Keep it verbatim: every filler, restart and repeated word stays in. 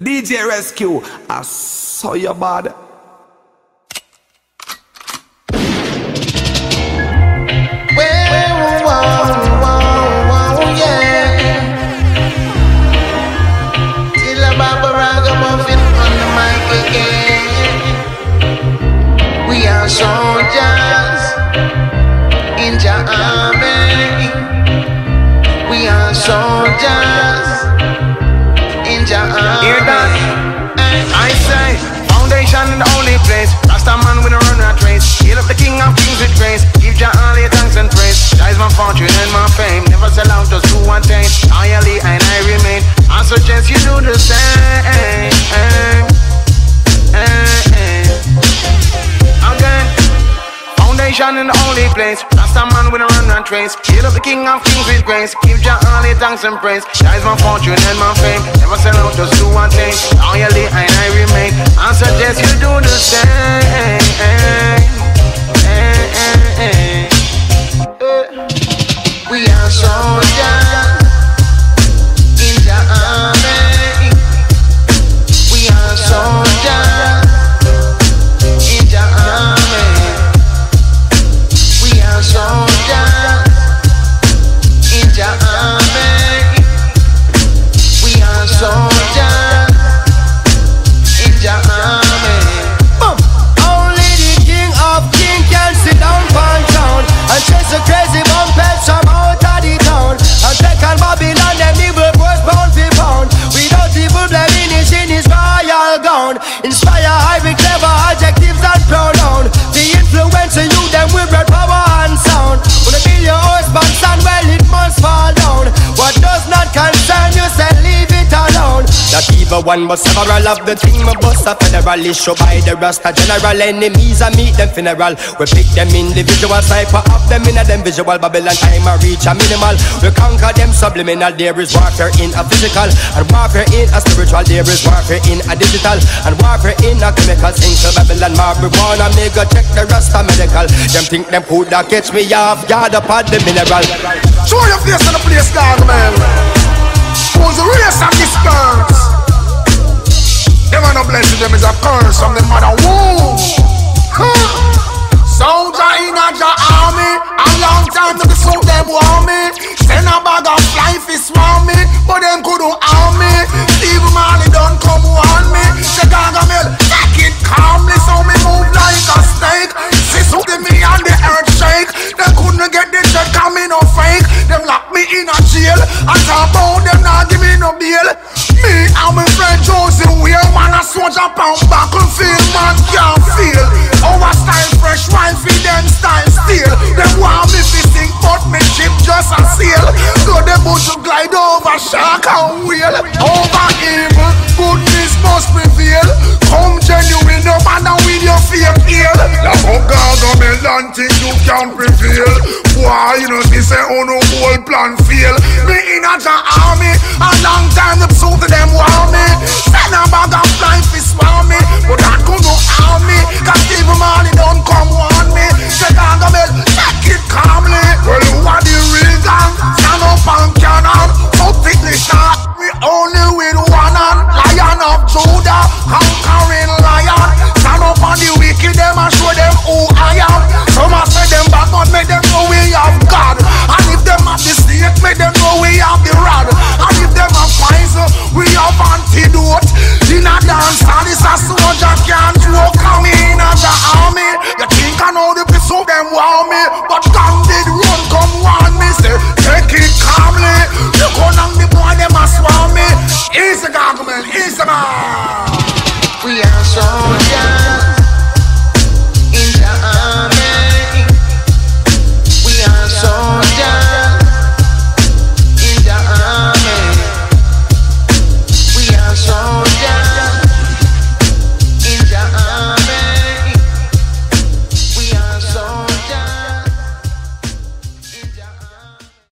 D J Rescue, I saw your body. Soldiers in the army, we are soldiers in the army. Hear that? I say, foundation the only place. Rasta man with a run rat race. Heal up the king of kings with grace. Give Jah all your thanks and praise. That is my fortune and my fame. Never sell out, just do one thing. Loyally and I remain. I suggest you do the same. Again. Foundation in the only place. Rasta man with a run and trace. Heal up the king of kings with grace. Give Jah all the thanks and praise. That is my fortune and my fame. Never sell out, just do one thing. Loyally and I remain. I suggest you do the same. We are soldiers in the army. We are soldiers. Even one but several of the team of us are federal issue by the Rasta general. Enemies I meet them funeral. We pick them individual, cipher up them in a them visual. Babylon time I reach a minimal. We conquer them subliminal. There is warfare in a physical, and warfare in a spiritual. There is warfare in a digital, and warfare in a chemical. Single Babylon marijuana make a check the Rasta medical. Them think them could that catch me off guard upon the mineral. Show your face on the place dog man. Who's the race of this dance? Them are no blessing, them is a curse from the mother womb. Huh. Soldier in a Jah army, a long time to the south them want me. Send a bag of life is warm me, but them couldn't harm me. Steve Marley don't come on me. The Gargamel, take it calmly, so me move like a snake. Sis who did me on the earth shake. They couldn't get the check, cause me no fake. Them lock me in a jail, I talk about them not give me no bail. Me and my friend Josie, we are man a soldier pound battlefield, man can't feel. Our style fresh wine feed them style steel. Them want me fishing, but me ship just a sail. So them boats should glide over shark and whale. Over evil, goodness must prevail. Come genuine, no matter with your fear pale. The fuck government don't think you can prevail. Why you know this ain't on no whole plan fail. Me in a Jah army, a long time the pursuit. Them want me,